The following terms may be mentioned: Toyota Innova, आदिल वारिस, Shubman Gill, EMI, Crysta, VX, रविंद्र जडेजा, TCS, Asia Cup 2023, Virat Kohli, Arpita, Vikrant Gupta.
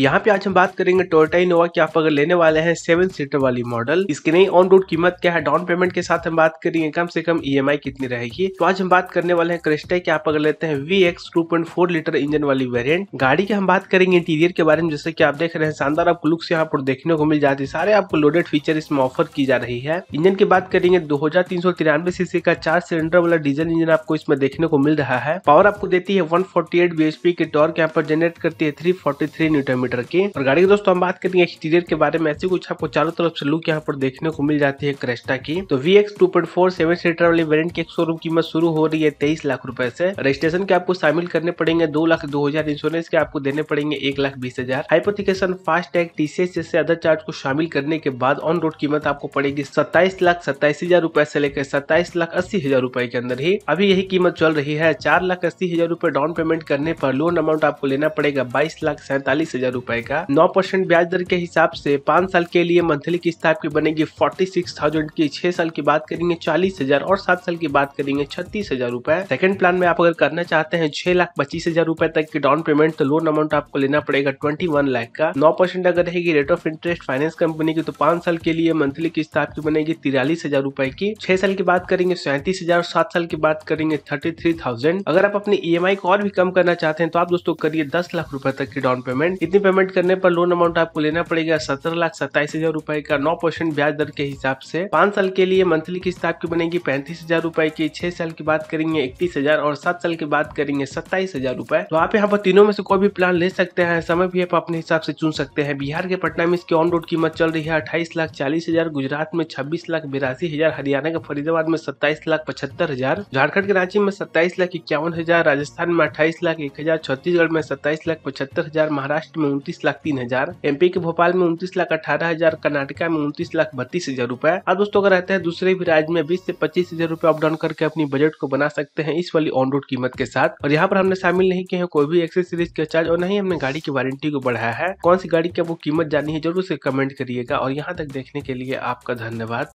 यहाँ पे आज हम बात करेंगे टोयोटा इनोवा की। आप अगर लेने वाले हैं 7 सीटर वाली मॉडल, इसकी नई ऑन रोड कीमत क्या है, डाउन पेमेंट के साथ हम बात करेंगे कम से कम ईएमआई कितनी रहेगी। तो आज हम बात करने वाले हैं क्रिस्टा की। आप अगर लेते हैं VX 2.4 लीटर इंजन वाली वेरिएंट। गाड़ी के हम बात करेंगे इंटीरियर के बारे में। जैसे की आप देख रहे हैं शानदार आपको लुक्स यहाँ पर देखने को मिल जाती है। सारे आपको लोडेड फीचर इसमें ऑफर की जा रही है। इंजन की बात करेंगे 2393 सीसी का 4 सिलेंडर वाला डीजल इंजन आपको इसमें देखने को मिल रहा है। पावर आपको देती है 148 bhp की। टॉर्क यहाँ पर जनरेट करती है 343 Nm की। और गाड़ी के दोस्तों हम बात करेंगे एक्सटीरियर के बारे में। ऐसी कुछ आपको चारों तरफ से लुक यहाँ पर देखने को मिल जाती है क्रिस्टा की। तो VX 2.4 7 सीटर वाली वेरिएंट की शोरूम कीमत शुरू हो रही है 23 लाख रूपए से। रजिस्ट्रेशन के आपको शामिल करने पड़ेंगे 2,02,000। इंश्योरेंस के आपको देने पड़ेंगे 1,20,000। हाइपोथिकेशन, फास्ट टैग, TCS जैसे अदर चार्ज को शामिल करने के बाद ऑन रोड कीमत आपको पड़ेगी 27,87,000 रूपए से लेकर 27,80,000 रूपए के अंदर ही अभी यही कीमत चल रही है। 4,80,000 रूपए डाउन पेमेंट करने पर लोन अमाउंट आपको लेना पड़ेगा 22,47,000 रुपए का। 9% ब्याज दर के हिसाब से 5 साल के लिए मंथली किस्त आपकी बनेगी 46,000 की। 6 साल की बात करेंगे 40,000 और 7 साल की बात करेंगे 36,000 रूपए। सेकंड प्लान में आप अगर करना चाहते हैं 6,25,000 रूपए तक की डाउन पेमेंट तो लोन अमाउंट आपको लेना पड़ेगा 21 लाख का। 9% अगर रहेगी rate of interest finance company की तो 5 साल के लिए मंथली किस्त आपकी बनेगी 43,000 रूपए की। 6 साल की बात करेंगे 37,000 और 7 साल की बात करेंगे 33,000। अगर आप अपनी EMI को और भी कम करना चाहते हैं तो आप दोस्तों करिए 10 लाख रूपए तक की डाउन पेमेंट। इतनी पेमेंट करने पर लोन अमाउंट आपको लेना पड़ेगा 17,27,000 रूपए का। 9% ब्याज दर के हिसाब से 5 साल के लिए मंथली किस्त आपकी बनेगी 35,000 रूपए की। 6 साल की बात करेंगे 31,000 और 7 साल की बात करेंगे 27,000 रूपए। तो आप यहाँ पर तीनों में से कोई भी प्लान ले सकते हैं। समय भी आप अपने हिसाब से चुन सकते हैं। बिहार के पटना में इसकी ऑन रोड कीमत चल रही है 28,40,000। गुजरात में 26,82,000। हरियाणा के फरीदाबाद में 27,75,000। झारखण्ड के रांची में 27,51,000। राजस्थान में 28,01,000। छत्तीसगढ़ में 27,75,000। महाराष्ट्र में 29,03,000। MP के भोपाल में 29,18,000। कर्नाटका में 29,32,000 रूपए। और दोस्तों अगर रहते हैं दूसरे भी राज्य में 20,000 से 25,000 रूपए अप डाउन करके अपनी बजट को बना सकते हैं इस वाली ऑन रोड कीमत के साथ। और यहाँ पर हमने शामिल नहीं किए हैं कोई भी एक्सेसरीज के चार्ज और नहीं हमने गाड़ी की वारंटी को बढ़ाया है। कौन सी गाड़ी की आपको कीमत जाननी है जरूर से कमेंट करिएगा। और यहाँ तक देखने के लिए आपका धन्यवाद।